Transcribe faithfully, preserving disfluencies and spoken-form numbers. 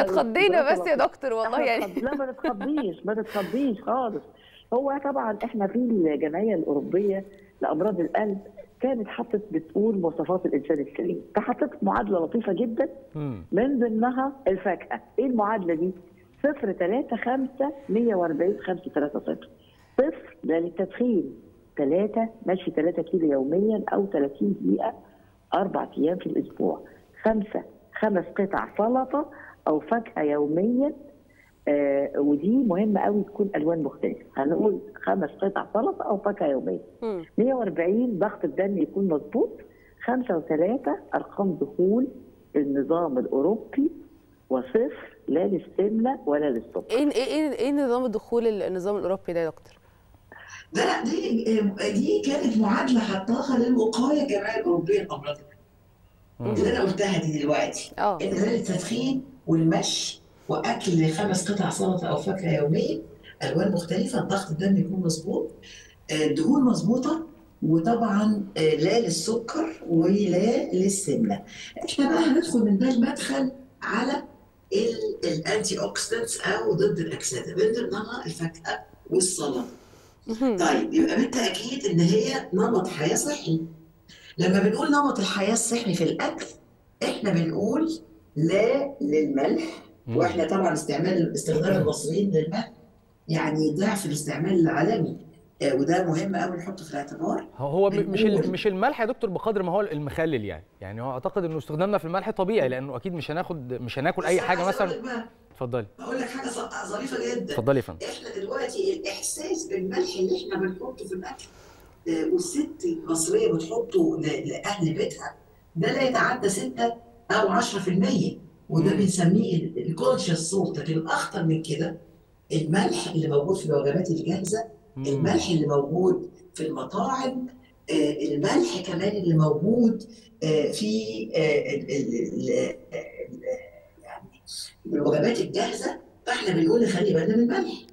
احنا اتخضينا بس يا دكتور والله يعني. لا ما تتخضيش ما تتخضيش خالص. هو طبعا احنا في الجمعيه الاوروبيه لامراض القلب كانت حطت بتقول مواصفات الانسان السليم، فحطت معادله لطيفه جدا من ضمنها الفاكهه. ايه المعادله دي؟ صفر ثلاثة خمسة مية وأربعين خمسة ثلاثة صفر. صفر ده للتدخين، ثلاثة مشي ثلاثة كيلو يوميا او ثلاثين دقيقه أربع أيام في الأسبوع. خمسة خمس قطع سلطة أو فاكهة يوميا، آه ودي مهمة قوي تكون ألوان مختلفة، هنقول خمس قطع سلطة أو فاكهة يوميا. مية وأربعين ضغط الدم يكون مظبوط. خمسة وثلاثة أرقام دخول النظام الأوروبي، وصفر لا للسمنة ولا للسكر. إيه إيه إيه نظام دخول النظام الأوروبي ده يا دكتور؟ ده لا دي دي كانت معادله حطاها للوقايه الجمعيه الاوروبيه لامراض القلب اللي انا قلتها دي دلوقتي. اه انغام التدخين والمشي واكل خمس قطع سلطه او فاكهه يوميا، الوان مختلفه، ضغط الدم يكون مظبوط، الدهون مظبوطه، وطبعا لا للسكر ولا للسمنه. احنا بقى هندخل من ده المدخل على الانتي اوكسيدنتس او ضد الاكسده، من ضمنها الفاكهه والسلطه. طيب يبقى بالتاكيد ان هي نمط حياه صحي. لما بنقول نمط الحياه الصحي في الاكل احنا بنقول لا للملح، واحنا طبعا استعمال استخدام المصريين للملح يعني ضعف الاستعمال العالمي، آه وده مهم قوي نحطه في الاعتبار. هو مش مش الملح يا دكتور بقدر ما هو المخلل يعني، يعني هو اعتقد انه استخدامنا في الملح طبيعي لانه اكيد مش هناخد مش هناكل اي حاجه مثلا. اتفضلي. هقول لك حاجه ظريفه جدا. اتفضلي يا فندم. احنا دلوقتي الاحساس بالملح اللي احنا بنحطه في الاكل والست المصريه بتحطه لاهل بيتها ده لا يتعدى ستة أو عشرة في المية، وده بنسميه الكونشس صوت. لكن الاخطر من كده الملح اللي موجود في الوجبات الجاهزه، الملح اللي موجود في المطاعم، الملح كمان اللي موجود في الوجبات الجاهزه. فاحنا بنقول خلي بالنا من الملح.